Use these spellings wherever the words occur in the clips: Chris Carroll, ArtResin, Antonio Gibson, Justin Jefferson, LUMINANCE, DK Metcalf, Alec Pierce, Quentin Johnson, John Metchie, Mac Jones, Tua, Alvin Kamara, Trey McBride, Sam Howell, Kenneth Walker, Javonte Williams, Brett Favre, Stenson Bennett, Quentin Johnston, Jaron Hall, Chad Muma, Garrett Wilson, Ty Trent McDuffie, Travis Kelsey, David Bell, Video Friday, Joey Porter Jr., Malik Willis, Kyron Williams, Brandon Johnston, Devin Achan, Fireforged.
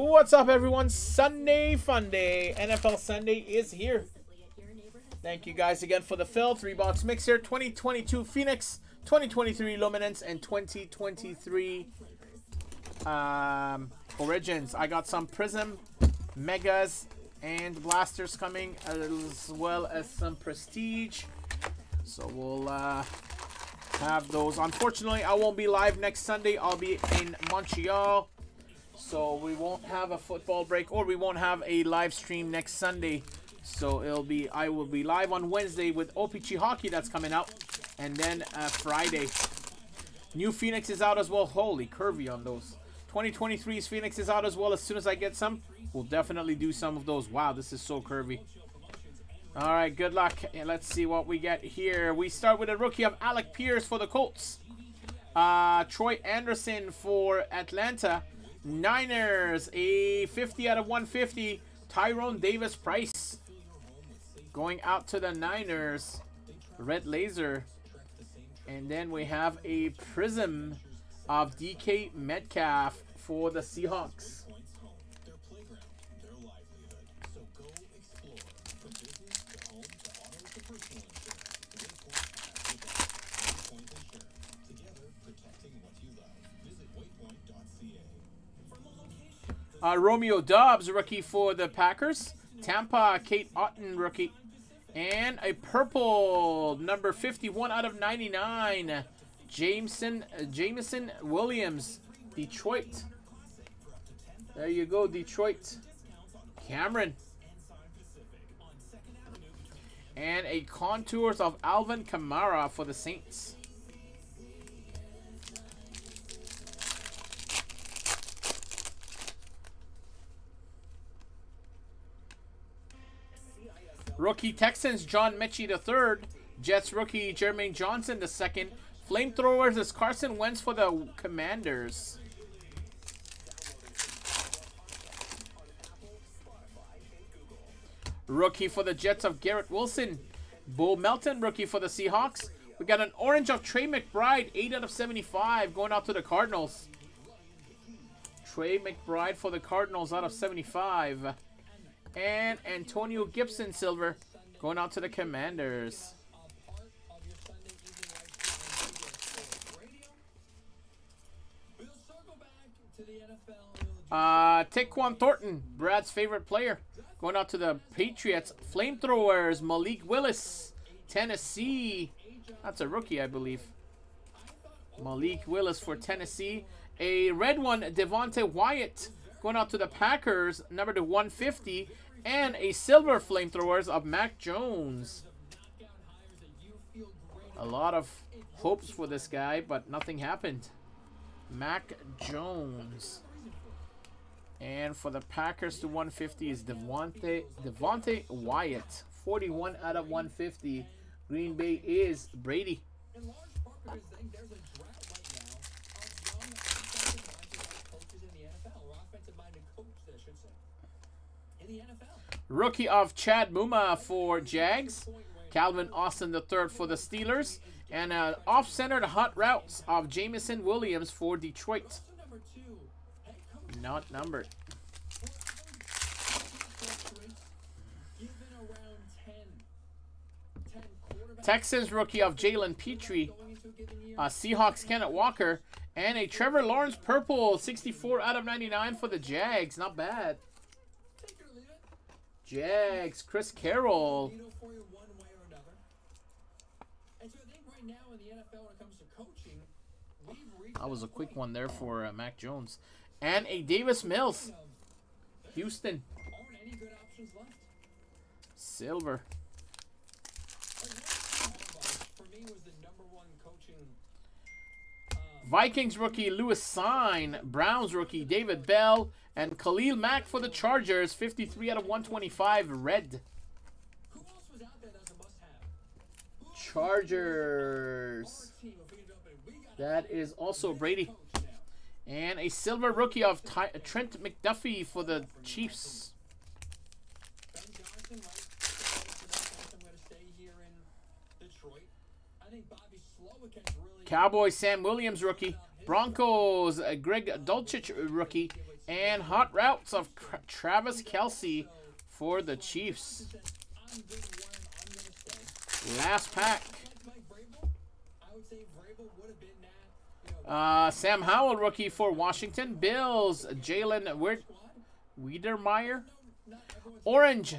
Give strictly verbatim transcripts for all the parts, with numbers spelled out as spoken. What's up, everyone? Sunday Fun Day. N F L Sunday is here. Thank you guys again for the fill. Three box mix here. twenty twenty-two Phoenix, twenty twenty-three Luminance, and twenty twenty-three um, Origins. I got some Prism, Megas, and Blasters coming, as well as some Prestige. So we'll uh, have those. Unfortunately, I won't be live next Sunday. I'll be in Montreal. So we won't have a football break, or we won't have a live stream next Sunday. So it'll be, I will be live on Wednesday with O-Pee-Chee Hockey that's coming out, and then uh, Friday. New Phoenix is out as well. Holy curvy on those. twenty twenty-three's Phoenix is out as well. As soon as I get some, we'll definitely do some of those. Wow, this is so curvy. All right, good luck. And let's see what we get here. We start with a rookie of Alec Pierce for the Colts. Uh, Troy Anderson for Atlanta. Niners, a fifty out of one fifty. Tyrone Davis Price going out to the Niners. Red Laser. And then we have a Prism of D K Metcalf for the Seahawks. Uh, Romeo Dobbs, rookie for the Packers. Tampa, Kate Otten, rookie. And a purple, number fifty-one out of ninety-nine. Jameson, uh, Jameson Williams, Detroit. There you go, Detroit. Cameron. And a contours of Alvin Kamara for the Saints. Rookie Texans, John Metchie the third. Jets rookie, Jermaine Johnson the second. Flamethrowers is Carson Wentz for the Commanders. Rookie for the Jets of Garrett Wilson. Bo Melton, rookie for the Seahawks. We got an orange of Trey McBride, eight out of seventy-five, going out to the Cardinals. Trey McBride for the Cardinals out of seventy-five. And Antonio Gibson, silver, going out to the Commanders. Uh, Tequan Thornton, Brad's favorite player, going out to the Patriots. Flamethrowers, Malik Willis, Tennessee. That's a rookie, I believe. Malik Willis for Tennessee. A red one, Devontae Wyatt, going out to the Packers, number to one fifty. And a silver Flamethrowers of Mac Jones. A lot of hopes for this guy, but nothing happened. Mac Jones. And for the Packers to one fifty is Devontae, Devontae Wyatt. forty-one out of one fifty. Green Bay is Brady. Rookie of Chad Muma for Jags. Calvin Austin the third for the Steelers. And an off-centered hot routes of Jameson Williams for Detroit. Not numbered. Texans rookie of Jalen Petrie. Uh, Seahawks Kenneth Walker. And a Trevor Lawrence purple, sixty-four out of ninety-nine for the Jags. Not bad. Jags, Chris Carroll. That was a quick one there for uh, Mac Jones. And a Davis Mills, Houston. Silver. Vikings rookie Lewis Sign. Browns rookie David Bell. And Khalil Mack for the Chargers, fifty-three out of one twenty-five, red. Chargers. That is also Brady. And a silver rookie of Ty Trent McDuffie for the Chiefs. Cowboys Sam Williams, rookie. Broncos, uh, Greg Dulcich, rookie. And hot routes of Travis Kelsey for the Chiefs. Last pack. Uh, Sam Howell, rookie for Washington. Bills, Jalen Wiedermeyer. Orange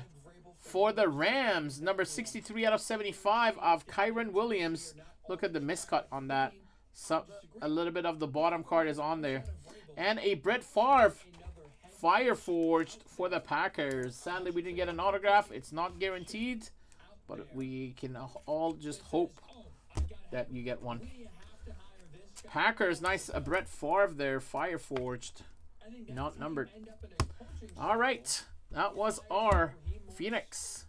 for the Rams. Number sixty-three out of seventy-five of Kyron Williams. Look at the miscut on that. Some, a little bit of the bottom card is on there. And a Brett Favre Fireforged for the Packers. Sadly, we didn't get an autograph. It's not guaranteed, but we can all just hope that you get one. Packers, nice uh, Brett Favre there, Fireforged, not numbered. All right, that was our Phoenix.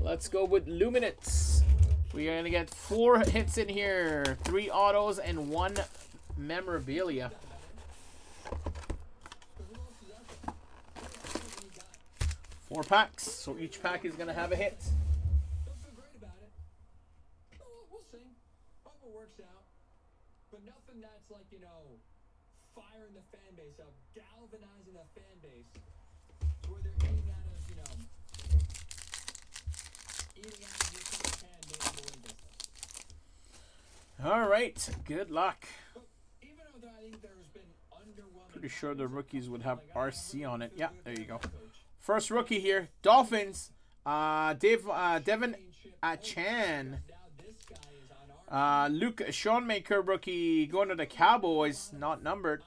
Let's go with Luminance. We are going to get four hits in here, three autos and one memorabilia. Four packs, so each pack is going to have a hit. But nothing that's like, you know, firing the fan base up, galvanizing the fan base, where they're eating out of, you know, eating out of your fan base. All right, good luck. But even though I think there's been underwhelming. Pretty sure the rookies would have R C on it. Yeah, there you go. First rookie here, Dolphins. Uh, Dave, uh, Devin Achan. Uh, Luke Schoonmaker, rookie, going to the Cowboys, not numbered.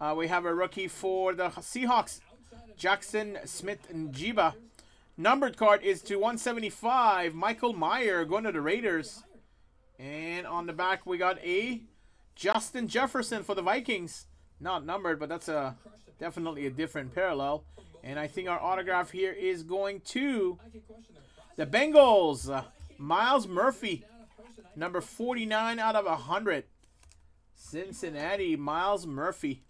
Uh, we have a rookie for the Seahawks, Jackson Smith-Njigba. Numbered card is to one seventy-five, Michael Mayer, going to the Raiders. And on the back, we got a Justin Jefferson for the Vikings. Not numbered, but that's a definitely a different parallel. And I think our autograph here is going to the Bengals, uh, Miles Murphy. Number forty-nine out of one hundred. Cincinnati, Miles Murphy.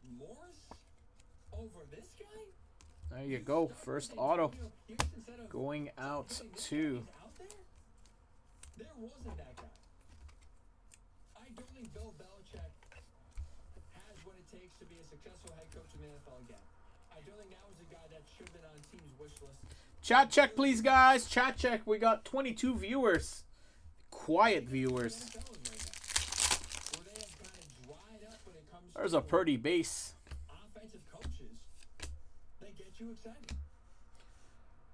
There you go. First auto going out to. There wasn't that guy. I don't think Bill Belichick has what it takes to be a successful head coach in the N F L again. I don't think that was a guy that should have been on team's wish list. Chat check, please, guys. Chat check. We got twenty-two viewers. Quiet viewers. There's a Purdy base.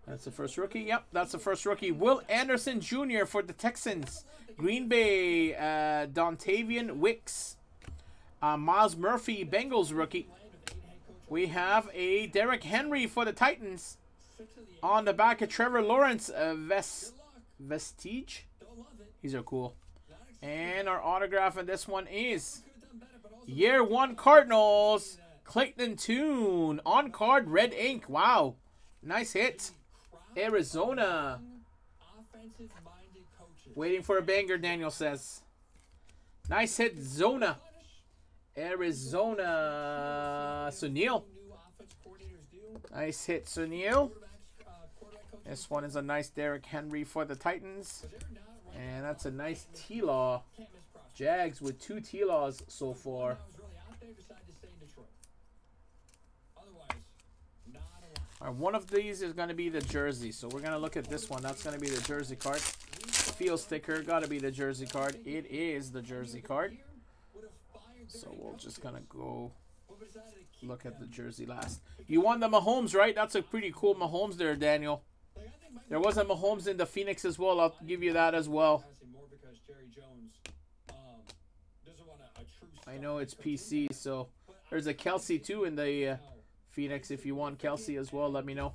That's the first rookie. Yep, that's the first rookie. Will Anderson Junior for the Texans. Green Bay, uh, Dontavian Wicks. Uh, Miles Murphy, Bengals rookie. We have a Derek Henry for the Titans. On the back of Trevor Lawrence, uh, Ves Vestige. These are cool. And our autograph on this one is Year One Cardinals, Clayton Tune, on card, red ink. Wow. Nice hit. Arizona. Waiting for a banger, Daniel says. Nice hit, Zona. Arizona. Sunil. Nice hit, Sunil. This one is a nice Derrick Henry for the Titans. And that's a nice T-Law. Jags with two T-Laws so far. All right, one of these is going to be the jersey. So we're going to look at this one. That's going to be the jersey card. Feel sticker. Got to be the jersey card. It is the jersey card. So we're just going to go look at the jersey last. You want the Mahomes, right? That's a pretty cool Mahomes there, Daniel. There was a Mahomes in the Phoenix as well. I'll give you that as well. I know it's P C, so there's a Kelsey too in the uh, Phoenix. If you want Kelsey as well, let me know.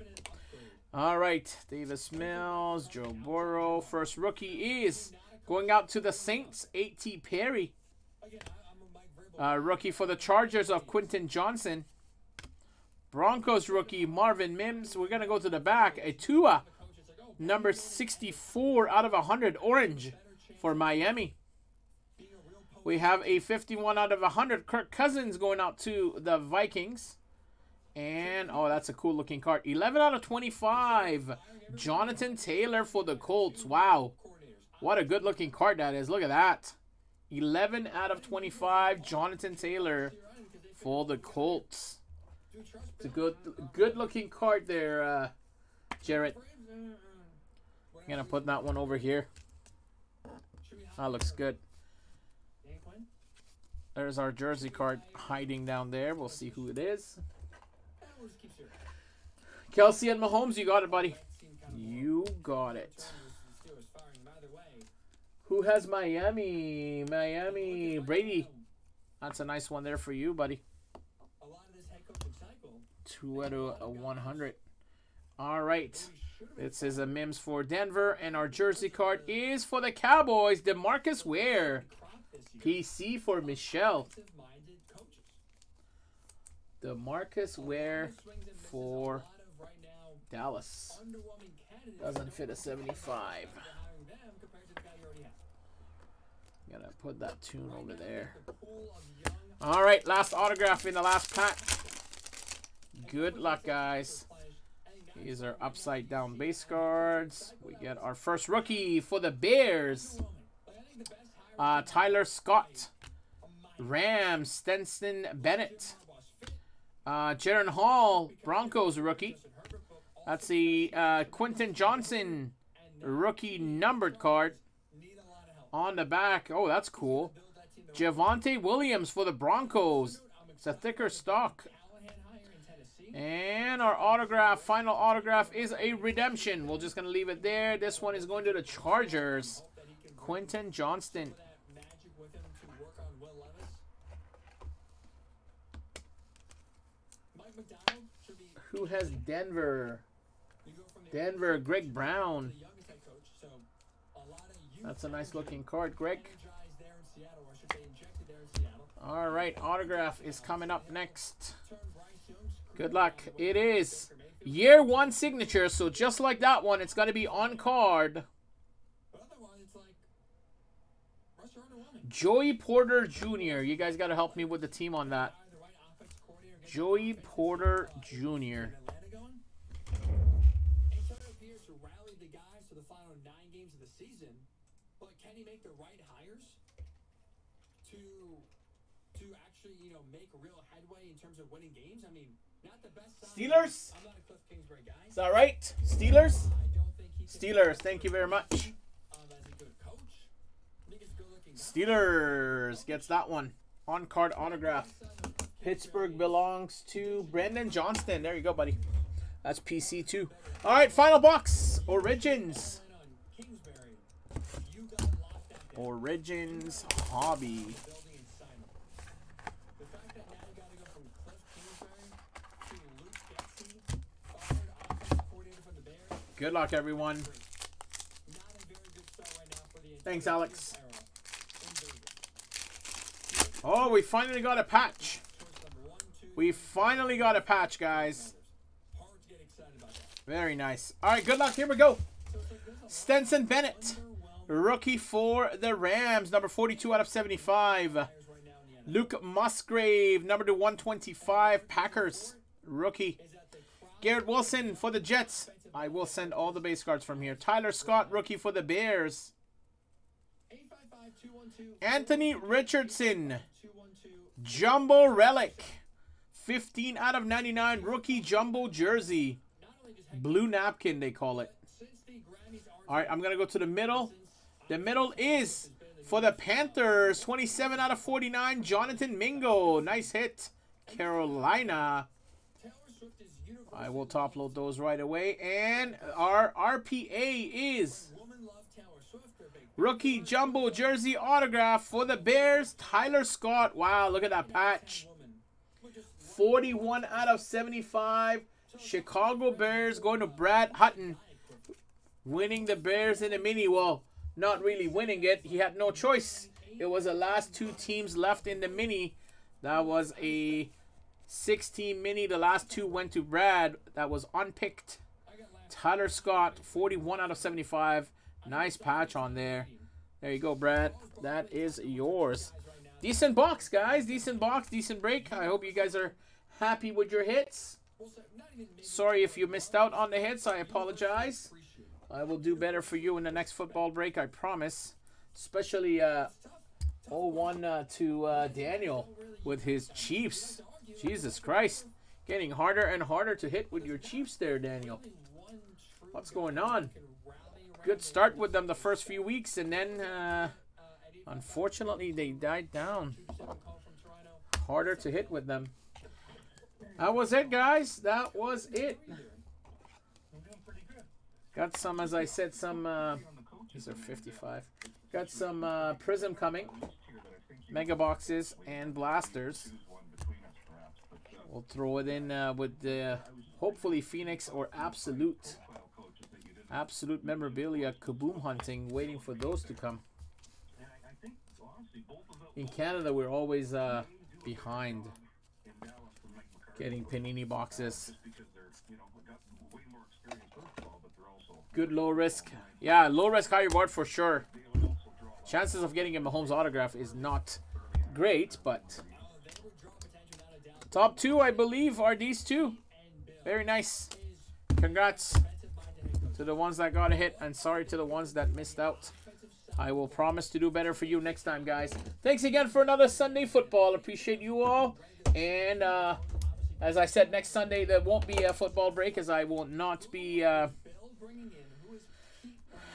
All right, Davis Mills, Joe Burrow. First rookie is going out to the Saints, A T Perry. Uh, rookie for the Chargers of Quentin Johnson. Broncos rookie Marvin Mims. We're going to go to the back. A Tua, number sixty-four out of one hundred, orange for Miami. We have a fifty-one out of one hundred, Kirk Cousins, going out to the Vikings. And, oh, that's a cool-looking card. eleven out of twenty-five, Jonathan Taylor for the Colts. Wow, what a good-looking card that is. Look at that. eleven out of twenty-five, Jonathan Taylor for the Colts. It's a good, good-looking card there, uh, Jarrett. I'm gonna put that one over here. That looks good. There's our jersey card hiding down there. We'll see who it is. Kelsey and Mahomes, you got it, buddy. You got it. Who has Miami? Miami, Brady. That's a nice one there for you, buddy. two out of one hundred. All right. This is a Mims for Denver. And our jersey card is for the Cowboys, DeMarcus Ware. P C for Michelle. DeMarcus Ware for Dallas. Doesn't fit a seventy-five. Gonna put that tune over there. All right, last autograph in the last pack. Good luck, guys. These are upside down base cards. We get our first rookie for the Bears. Uh, Tyler Scott. Rams, Stenson Bennett. Uh, Jaron Hall, Broncos rookie. That's the uh, Quentin Johnson rookie numbered card. On the back, oh, that's cool. Javonte Williams for the Broncos. It's a thicker stock. And our autograph, final autograph, is a redemption. We're just going to leave it there. This one is going to the Chargers. Quentin Johnston. Who has Denver? Denver, Greg Brown. That's a nice looking card, Greg. All right, autograph is coming up next. Good luck. It is year one signature, so just like that one, it's going to be on card. Joey Porter Junior You guys got to help me with the team on that. Joey Porter Junior Make the right hires to to actually, you know, make real headway in terms of winning games. I mean, not the best Steelers. I'm not a Cliff Kingsbury guy. Is that right? Steelers? Steelers, thank you very much. Steelers gets that one. On card autograph. Pittsburgh belongs to Brandon Johnston. There you go, buddy. That's P C too. Alright, final box. Origins. Origins hobby. Good luck, everyone. Thanks, Alex. Oh, we finally got a patch. We finally got a patch, guys. Very nice. All right, good luck. Here we go. Stenson Bennett. Rookie for the Rams, number forty-two out of seventy-five. Luke Musgrave, number to one twenty-five. Packers, rookie. Garrett Wilson for the Jets. I will send all the base cards from here. Tyler Scott, rookie for the Bears. Anthony Richardson, Jumbo Relic. fifteen out of ninety-nine, rookie Jumbo Jersey. Blue Napkin, they call it. All right, I'm going to go to the middle. The middle is for the Panthers, twenty-seven out of forty-nine, Jonathan Mingo. Nice hit, Carolina. I will top load those right away. And our R P A is rookie Jumbo Jersey autograph for the Bears, Tyler Scott. Wow, look at that patch. forty-one out of seventy-five, Chicago Bears going to Brad Hutton. Winning the Bears in a mini. Well, not really winning it. He had no choice. It was the last two teams left in the mini. That was a six-team mini. The last two went to Brad. That was unpicked. Tyler Scott, forty-one out of seventy-five. Nice patch on there. There you go, Brad. That is yours. Decent box, guys. Decent box. Decent break. I hope you guys are happy with your hits. Sorry if you missed out on the hits. I apologize. I will do better for you in the next football break, I promise. Especially uh, oh one uh, to uh, Daniel with his Chiefs. Jesus Christ. Getting harder and harder to hit with your Chiefs there, Daniel. What's going on? Good start with them the first few weeks, and then uh, unfortunately they died down. Harder to hit with them. That was it, guys. That was it. Got some, as I said, some... Uh, these are fifty-five. Got some uh, Prism coming. Mega boxes and blasters. We'll throw it in uh, with the hopefully Phoenix or Absolute. Absolute memorabilia kaboom hunting, waiting for those to come. In Canada, we're always uh, behind getting Panini boxes. Good low risk. Yeah, low risk, high reward for sure. Chances of getting a Mahomes autograph is not great, but... Top two, I believe, are these two. Very nice. Congrats to the ones that got a hit, and sorry to the ones that missed out. I will promise to do better for you next time, guys. Thanks again for another Sunday football. Appreciate you all. And uh, as I said, next Sunday there won't be a football break, as I will not be... Uh,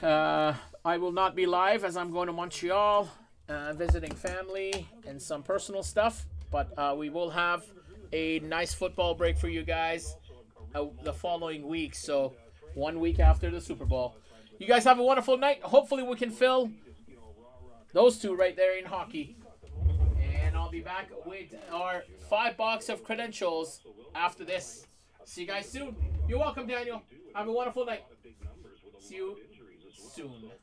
uh, I will not be live, as I'm going to Montreal, uh, visiting family and some personal stuff. But uh, we will have a nice football break for you guys uh, the following week, so one week after the Super Bowl. You guys have a wonderful night. Hopefully we can fill those two right there in hockey, and I'll be back with our five box of credentials after this. See you guys soon. You're welcome, Daniel. Have a wonderful night. See you soon.